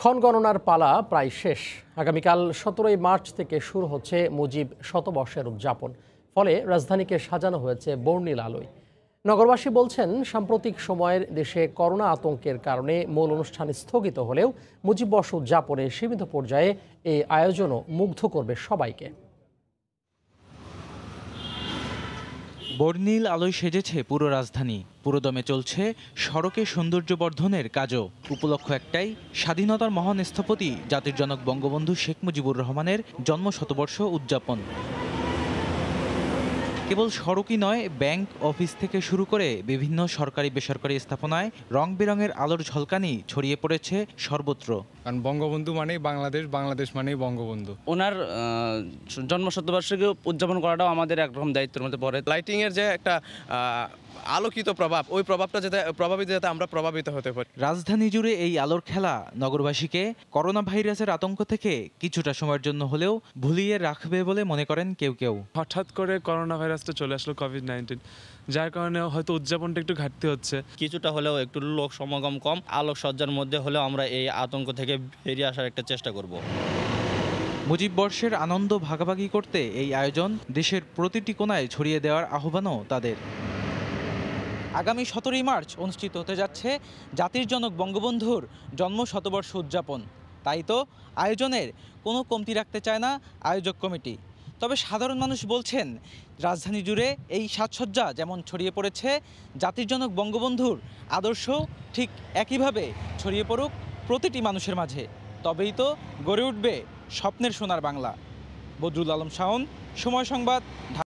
ক্ষণ গণনার পালা প্রায় শেষ। আগামীকাল ১৭ মার্চ থেকে শুরু হচ্ছে মুজিব শতবর্ষের উদযাপন। ফলে রাজধানীকে সাজানো হয়েছে বর্ণিল আলোয়। নগরবাসী বলছেন, সাম্প্রতিক সময়ের দেশে করোনা আতঙ্কের কারণে মূল অনুষ্ঠান স্থগিত হলেও মুজিব বর্ষ উদযাপনে সীমিত পর্যায়ে এই আয়োজনও মুগ্ধ করবে সবাইকে। বর্ণিল আলোয় সেজেছে পুরো রাজধানী। পুরোদমে চলছে সড়কে সৌন্দর্যবর্ধনের কাজও। উপলক্ষ একটাই, স্বাধীনতার মহান স্থপতি জাতির জনক বঙ্গবন্ধু শেখ মুজিবুর রহমানের জন্মশতবর্ষ উদযাপন। কেবল সড়কই নয়, ব্যাংক অফিস থেকে শুরু করে বিভিন্ন সরকারি বেসরকারি স্থাপনায় রং বেরঙের আলোর ঝলকানি ছড়িয়ে পড়েছে সর্বত্র। কারণ বঙ্গবন্ধু মানেই বাংলাদেশ, বাংলাদেশ মানেই বঙ্গবন্ধু। ওনার জন্মশতবার্ষিকী উদযাপন করাটাও আমাদের একরকম দায়িত্বের মধ্যে পড়ে। লাইটিংয়ের যে একটা আলোকিত প্রভাব, ওই প্রভাবটা যাতে আমরা প্রভাবিত হতে পারি। রাজধানী জুড়ে এই আলোর খেলা নগরবাসীকে করোনা ভাইরাসের আতঙ্ক থেকে কিছুটা সময়ের জন্য হলেও ভুলিয়ে রাখবে বলে মনে করেন কেউ কেউ। হঠাৎ করে করোনা ভাইরাসটা চলে আসলো, কোভিড-19, যার কারণে হয়তো উদযাপনটা একটু ঘাটতি হচ্ছে। কিছুটা হলেও একটু লোক সমাগম কম, আলোকসজ্জার মধ্যে হলেও আমরা এই আতঙ্ক থেকে বেরিয়ে আসার একটা চেষ্টা করব। মুজিব বর্ষের আনন্দ ভাগাভাগি করতে এই আয়োজন দেশের প্রতিটি কোণায় ছড়িয়ে দেওয়ার আহ্বানও তাদের। আগামী ১৭ মার্চ অনুষ্ঠিত হতে যাচ্ছে জাতির জনক বঙ্গবন্ধুর জন্মশতবর্ষ উদযাপন। তাই তো আয়োজনের কোনো কমতি রাখতে চায় না আয়োজক কমিটি। তবে সাধারণ মানুষ বলছেন, রাজধানী জুড়ে এই সাজসজ্জা যেমন ছড়িয়ে পড়েছে জাতির জনক বঙ্গবন্ধুর আদর্শ, ঠিক একইভাবে ছড়িয়ে পড়ুক প্রতিটি মানুষের মাঝে। তবেই তো গড়ে উঠবে স্বপ্নের সোনার বাংলা। বদরুল আলম শাওন, সময় সংবাদ, ঢাকা।